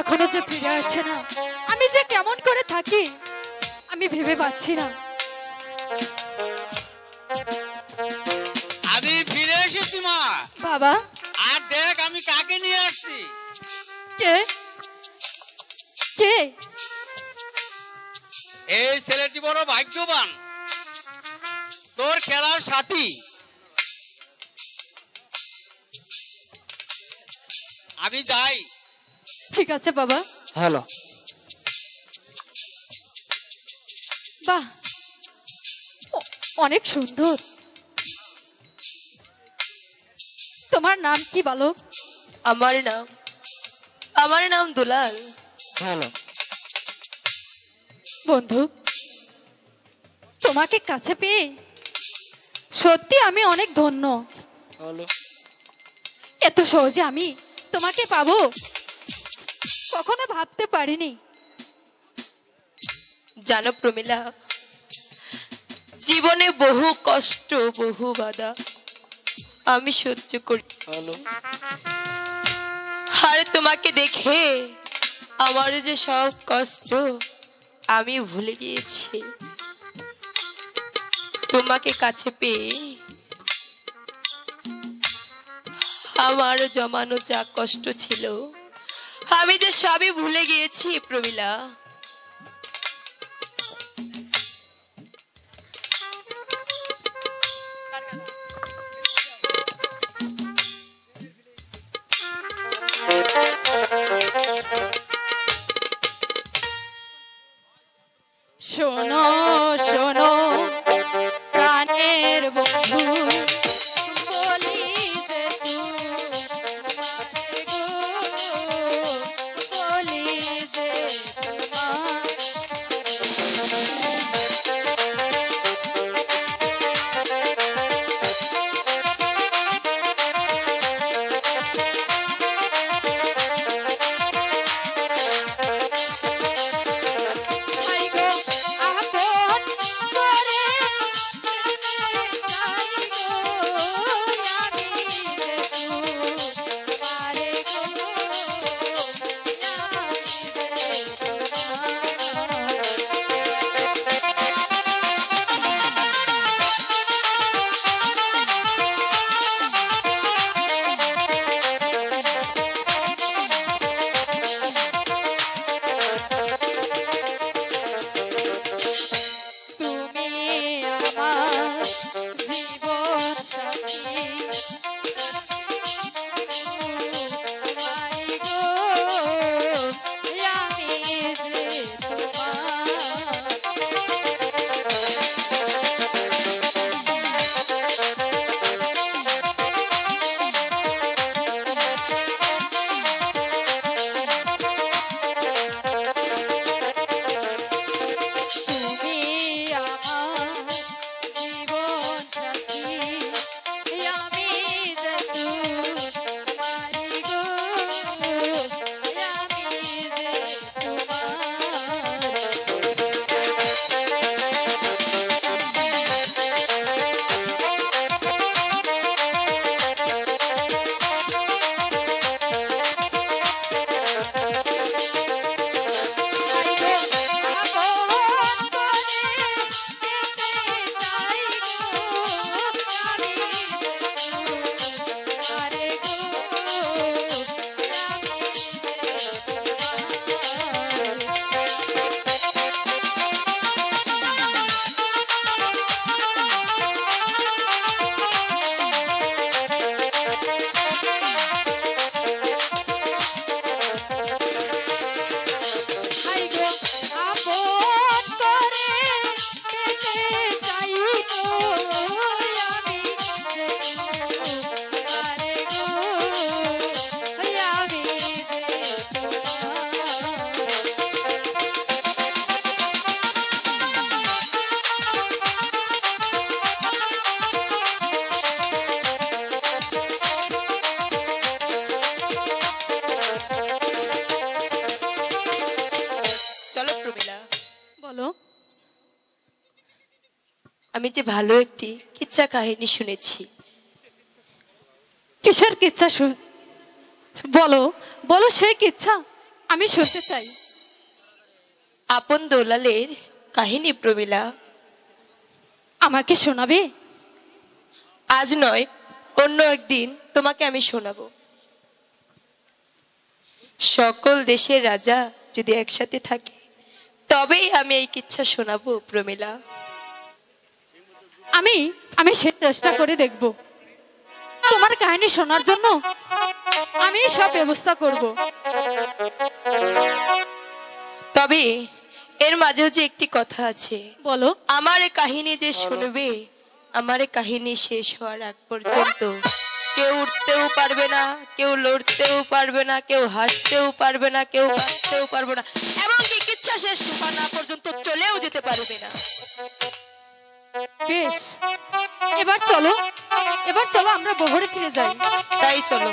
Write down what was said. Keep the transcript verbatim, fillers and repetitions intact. एखोनो जे फिरे आछे ना आमी जे केमन करे थाकी आमी भेबे पाচ্ছি না। आमी फिरे एसेছি मा बाबा আর দেখ আমি কাকে নিয়ে আসছি। কে কে এই ছেলেটি বড় ভাগ্যবান তোর খেলার সাথী। আমি যাই। ঠিক আছে বাবা। হ্যালো বাহ অনেক সুন্দর তোমার নাম কি বালক? আমার নাম আমার নাম দুলাল। হ্যালো বন্ধু তোমাকে কাছে পেয়ে সত্যি আমি অনেক ধন্য। হ্যালো এত সহজে আমি তোমাকে পাবো কখনো ভাবতে পারিনি। জানো প্রমিলা জীবনে বহু কষ্ট বহু বাধা আমি সহ্য করি আর তোমাকে দেখে আমার যে সব কষ্ট আমি ভুলে গিয়েছি। তোমাকে কাছে পেয়ে আমার জমানো যা কষ্ট ছিল আমি যে সবই ভুলে গিয়েছি প্রমিলা। শোনো শোনো প্রাণের বন্ধু আমি যে ভালো একটি কিচ্ছা কাহিনী শুনেছি। কিসের কিচ্ছা? বলো বলো সেই কিচ্ছা আমি শুনতে চাই আপন দোলালের কাহিনী প্রমীলা আমাকে শোনাবে। আজ নয় অন্য একদিন তোমাকে আমি শোনাবো। সকল দেশের রাজা যদি একসাথে থাকে তবেই আমি এই কিচ্ছা শোনাবো প্রমীলা। আমি আমি সে চেষ্টা করে দেখব তোমার কাহিনী শোনার জন্য। আমি সব ব্যবস্থা করব। তবে এর মাঝেও যে একটি কথা আছে। বলো। আমার কাহিনী যে শুনবে আমার কাহিনী শেষ হওয়ার আগ পর্যন্ত কেউ উঠতেও পারবে না, কেউ লড়তেও পারবে না, কেউ হাসতেও পারবে না, কেউ কাঁদতেও পারবে না, এমনকি কিচ্ছা শেষ হওয়া না পর্যন্ত চলেও যেতে পারবে না। বেশ, এবার চলো, এবার চলো আমরা বহরে ফিরে যাই। তাই চলো।